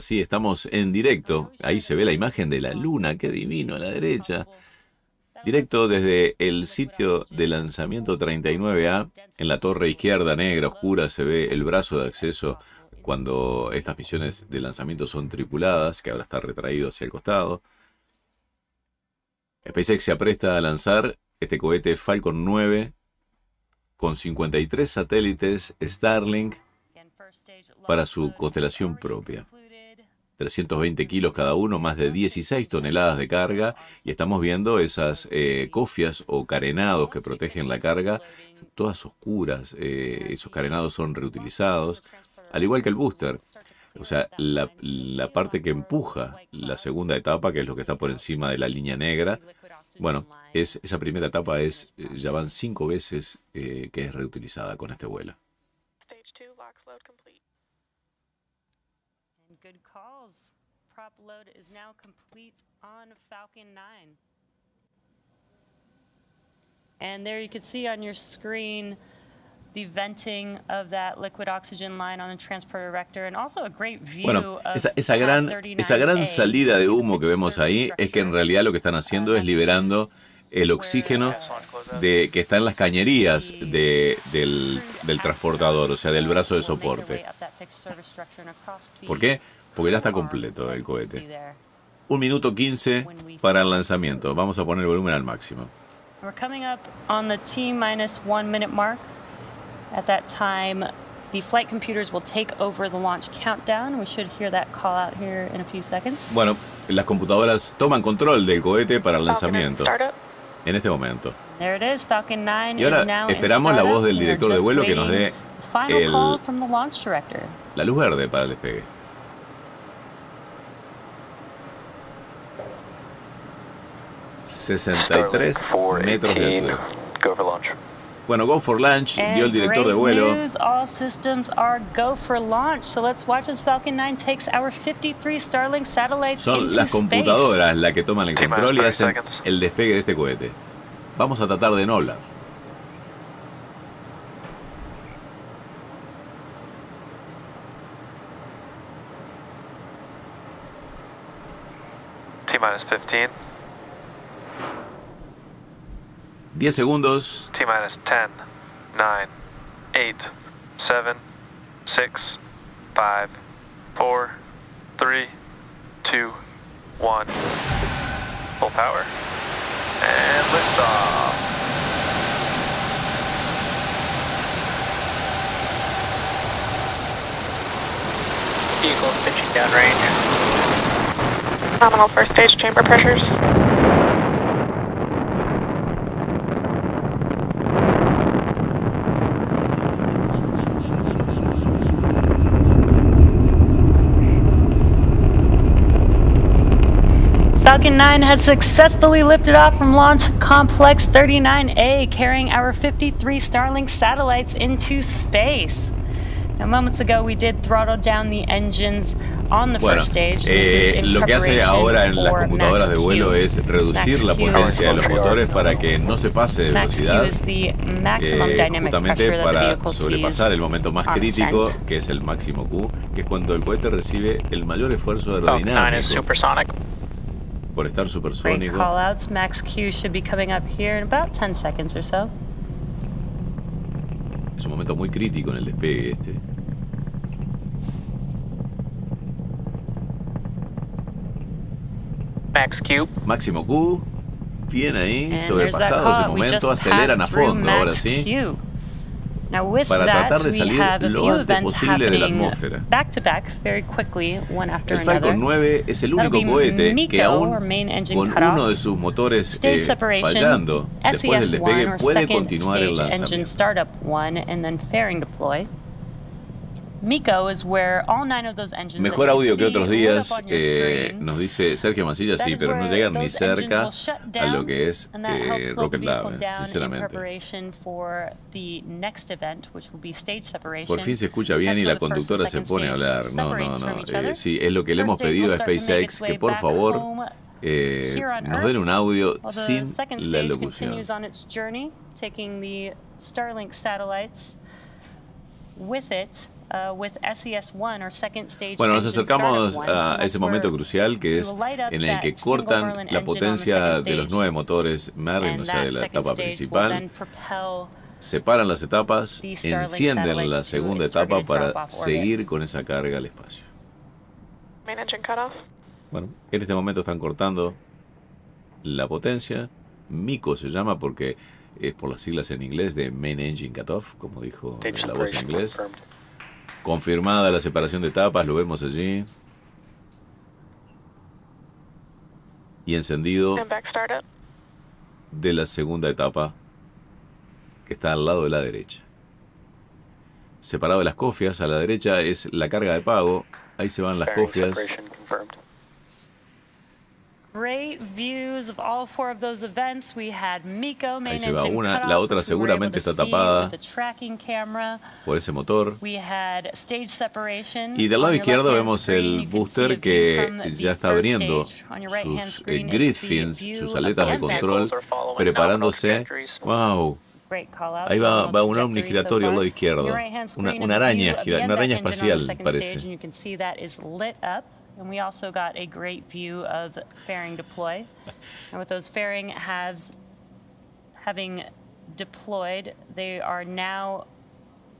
Sí, estamos en directo. Ahí se ve la imagen de la luna, qué divino, a la derecha. Directo desde el sitio de lanzamiento 39A. En la torre izquierda negra oscura se ve el brazo de acceso cuando estas misiones de lanzamiento son tripuladas, que ahora está retraído hacia el costado. SpaceX se apresta a lanzar este cohete Falcon 9 con 53 satélites Starlink para su constelación propia. 320 kilos cada uno, más de 16 toneladas de carga, y estamos viendo esas cofias o carenados que protegen la carga, todas oscuras. Esos carenados son reutilizados, al igual que el booster, o sea, la parte que empuja la segunda etapa, que es lo que está por encima de la línea negra. Bueno, esa primera etapa ya van 5 veces que es reutilizada con este vuelo. Good calls. Prop load is now complete on Falcon 9. And there you can see on your screen the venting of that liquid oxygen line on the transporter rector, and also a great view. Bueno, esa gran salida de humo que vemos ahí es que en realidad lo que están haciendo es liberando el oxígeno que está en las cañerías del transportador, o sea, del brazo de soporte. ¿Por qué? Porque ya está completo el cohete. 1 minuto 15 para el lanzamiento. Vamos a poner el volumen al máximo. We're coming up on the T-1 minute mark. At that time, the flight computers will take over the launch countdown. We should hear that call out here in a few seconds. Bueno, las computadoras toman control del cohete para el lanzamiento en este momento. Y ahora esperamos la voz del director de vuelo que nos dé la luz verde para el despegue. Starlink, 63 metros de altura. Bueno, go for launch, dio el director de vuelo. All systems are go for launch. So let's watch as Falcon 9 takes our 53 Starlink satellites. Son las computadoras las que toman el control y hacen el despegue de este cohete. Vamos a tratar de no hablar. T-15. 10 segundos. T-10, 9, 8, 7, 6, 5, 4, 3, 2, 1. Full power. And liftoff. Vehicle pitching downrange. Nominal first stage chamber pressures. Falcon 9 has successfully lifted off from Launch Complex 39A, carrying our 53 Starlink satellites into space. Now, moments ago, we did throttle down the engines on the first stage. Lo que hace ahora en las computadoras de vuelo es reducir la potencia de los motores para que no se pase de velocidad, justamente para sobrepasar el momento más crítico, que es el máximo Q, que es cuando el cohete recibe el mayor esfuerzo aerodinámico. Por estar supersónico. Callouts, max Q should be coming up here in about 10 seconds or so. Es un momento muy crítico en el despegue este. Max Q. Máximo Q. Bien ahí, sobrepasado ese momento, aceleran a fondo ahora sí. Para tratar de salir lo antes posible de la atmósfera. El Falcon 9 es el único cohete que aún con uno de sus motores fallando después del despegue puede continuar el lanzamiento. Mejor audio que otros días, nos dice Sergio Mancilla, sí, pero no llegan ni cerca a lo que es Rocket Lab, sinceramente. Por fin se escucha bien y la conductora se pone a hablar. Sí, es lo que le hemos pedido a SpaceX, que por favor nos den un audio sin la locución. with SES-1 or second stage. Bueno, nos acercamos a ese momento crucial que es en el que cortan la potencia de los 9 motores Merlin, o sea, de la etapa principal. Separan las etapas, encienden la segunda etapa para seguir con esa carga al espacio. Bueno, en este momento están cortando la potencia. MICO se llama porque es por las siglas en inglés de Main Engine Cutoff, como dijo la voz en inglés. Confirmada la separación de etapas, lo vemos allí. Y encendido de la segunda etapa, que está al lado de la derecha. Separado de las cofias, a la derecha es la carga de pago. Ahí se van las cofias. Ahí se va una, la otra seguramente está tapada por ese motor. Y del lado izquierdo vemos el booster que ya está abriendo sus grid fins, sus aletas de control, preparándose. ¡Wow! Ahí va un ovni giratorio al lado izquierdo, una araña, una araña espacial, parece. And we also got a great view of fairing deploy, and with those fairing halves having deployed, they are now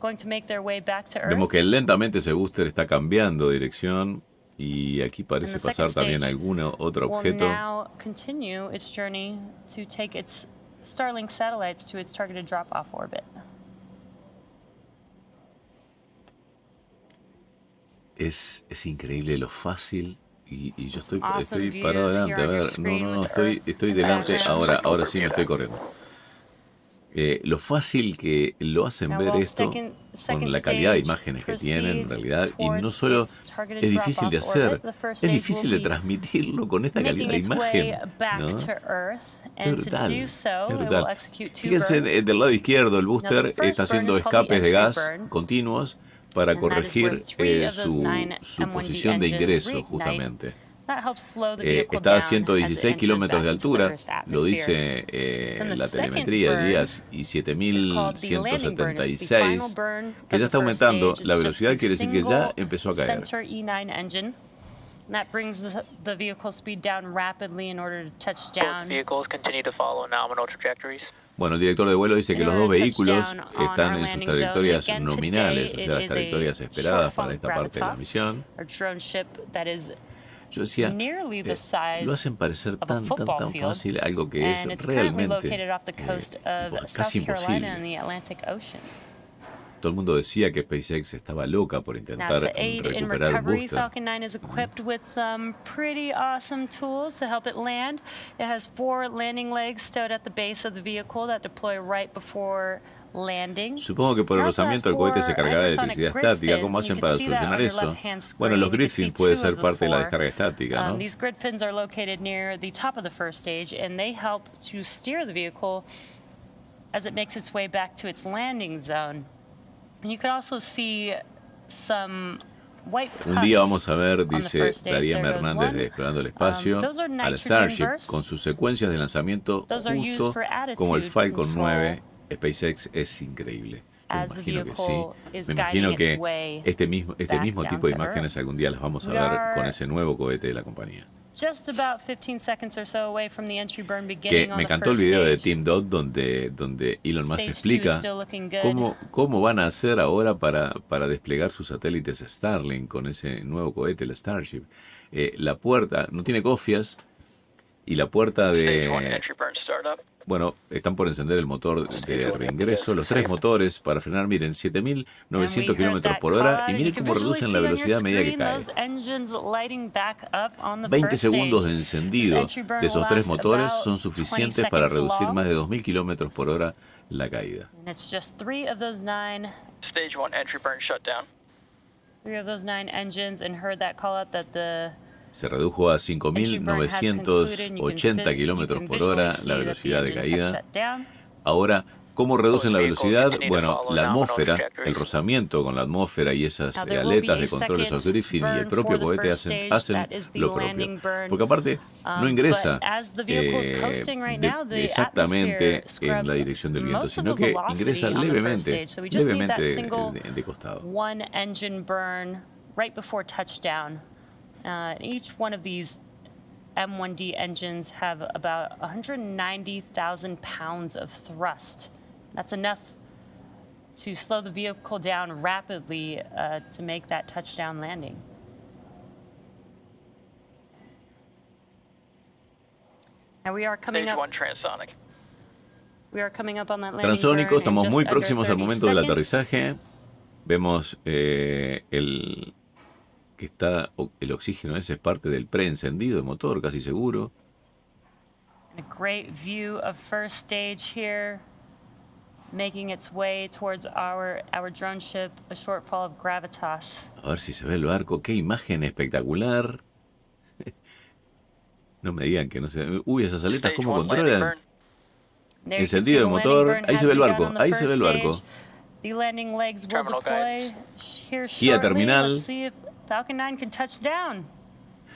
going to make their way back to Earth. Vemos que lentamente ese booster está cambiando de dirección y aquí parece pasar también algún otro objeto. Will now continue its journey to take its Starlink satellites to its targeted drop-off orbit. Es increíble lo fácil y yo estoy parado delante. A ver, no, estoy delante. Ahora sí me estoy corriendo. Lo fácil que lo hacen ver esto con la calidad de imágenes que tienen en realidad. Y no solo es difícil de hacer, es difícil de transmitirlo con esta calidad de imagen, ¿no? Es brutal. Fíjense, del lado izquierdo el booster está haciendo escapes de gas continuos para corregir su posición de ingreso, justamente. Está a 116 kilómetros de altura, lo dice la telemetría allí, y 7176, que ya está aumentando la velocidad, quiere decir que ya empezó a caer. Bueno, el director de vuelo dice que los dos vehículos están en sus trayectorias nominales, o sea, las trayectorias esperadas para esta parte de la misión. Yo decía, lo hacen parecer tan fácil, algo que es realmente casi imposible. Todo el mundo decía que SpaceX estaba loca por intentar recuperar un booster. Falcon 9 is equipped with some pretty awesome tools to help it land. It has 4 landing legs stowed at the base of the vehicle that deploy right before landing. Supongo que por el rozamiento el cohete se cargará de electricidad estática. ¿Cómo hacen para solucionar eso? Bueno, los grid fins pueden ser parte de la descarga estática, ¿no? These grid fins are located near the top of the first stage and they help to steer the vehicle as it makes its way back to its landing zone. Un día vamos a ver, dice Darían Hernández de Explorando el Espacio, a la Starship con sus secuencias de lanzamiento justo como el Falcon 9. SpaceX es increíble. Yo imagino que sí. Me imagino que este mismo tipo de imágenes algún día las vamos a ver con ese nuevo cohete de la compañía. Que me encantó el video de Team Dot donde Elon Musk explica cómo van a hacer ahora para desplegar sus satélites Starlink con ese nuevo cohete, el Starship. La puerta no tiene cofias y la puerta de... Bueno, están por encender el motor de reingreso, los 3 motores para frenar, miren, 7900 kilómetros por hora, y miren cómo reducen la velocidad a medida que cae. 20 segundos de encendido de esos 3 motores son suficientes para reducir más de 2000 kilómetros por hora la caída. Stage 1 entry burn shutdown. 3 of those 9 engines, and heard that call out that the... Se redujo a 5.980 kilómetros por hora la velocidad de caída. Ahora ¿Cómo reducen la velocidad? Bueno, la atmósfera, el rozamiento con la atmósfera y esas aletas de control de soft briefing y el propio cohete hacen lo propio. Porque aparte no ingresa exactamente en la dirección del viento, sino que ingresa levemente de costado. Right before touchdown. Each one of these M1D engines have about 190,000 pounds of thrust. That's enough to slow the vehicle down rapidly to make that touchdown landing. And we are coming up. Stage 1 transonic. We are coming up on that landing. Transónico, estamos muy próximos al momento del aterrizaje. Vemos el oxígeno, ese es parte del preencendido de motor, casi seguro. A great view of first stage here, making its way towards our drone ship, a shortfall of gravitas. A ver si se ve el barco, qué imagen espectacular. No me digan que no se ve. Uy, esas aletas cómo controlan. Encendido de motor, ahí se ve el barco, ahí se ve el barco. The landing legs will deploy here shortly. Let's see if Falcon 9 can touch down.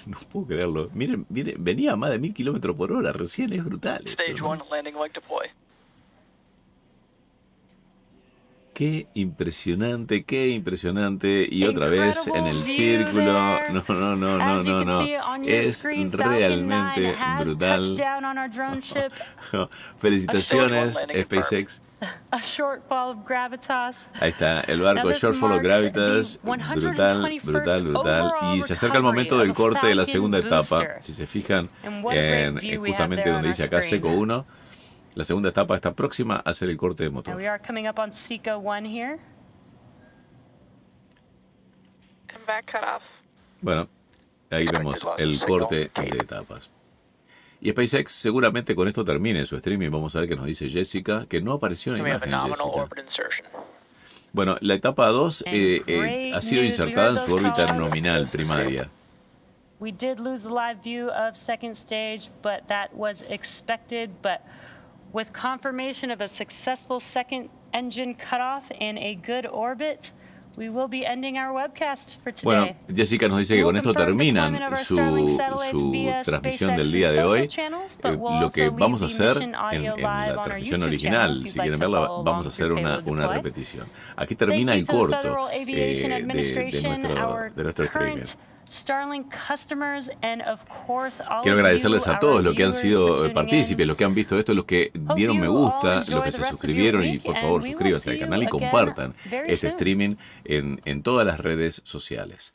No puedo creerlo. Miren, miren, venía a más de 1000 km/h recién, es brutal. Stage 1 landing leg deploy. Qué impresionante y otra vez en el círculo. No. Es realmente brutal. Felicitaciones SpaceX. A shortfall of gravitas. Ahí está, el barco Shortfall of Gravitas, brutal. Y se acerca el momento del corte de la segunda etapa. Si se fijan, es justamente donde dice acá Seco 1, la segunda etapa está próxima a hacer el corte de motor. Bueno, ahí vemos el corte de etapas. Y SpaceX seguramente con esto termine su streaming. Vamos a ver qué nos dice Jessica, que no apareció en la imagen, Jessica. Bueno, la etapa 2 ha sido insertada en su órbita nominal primaria. We did lose the live view of second stage, but that was expected. But with confirmation of a successful second engine cutoff in a good orbit, we will be ending our webcast for today. Bueno, Jessica nos dice que con esto terminan su transmisión del día de hoy. Lo que vamos a hacer en la transmisión original, si quieren verla, vamos a hacer una repetición. Aquí termina el corto de nuestro streaming. Quiero agradecerles a todos los que han sido partícipes, los que han visto esto, los que dieron me gusta, los que se suscribieron, y por favor suscríbanse al canal y compartan este streaming en todas las redes sociales.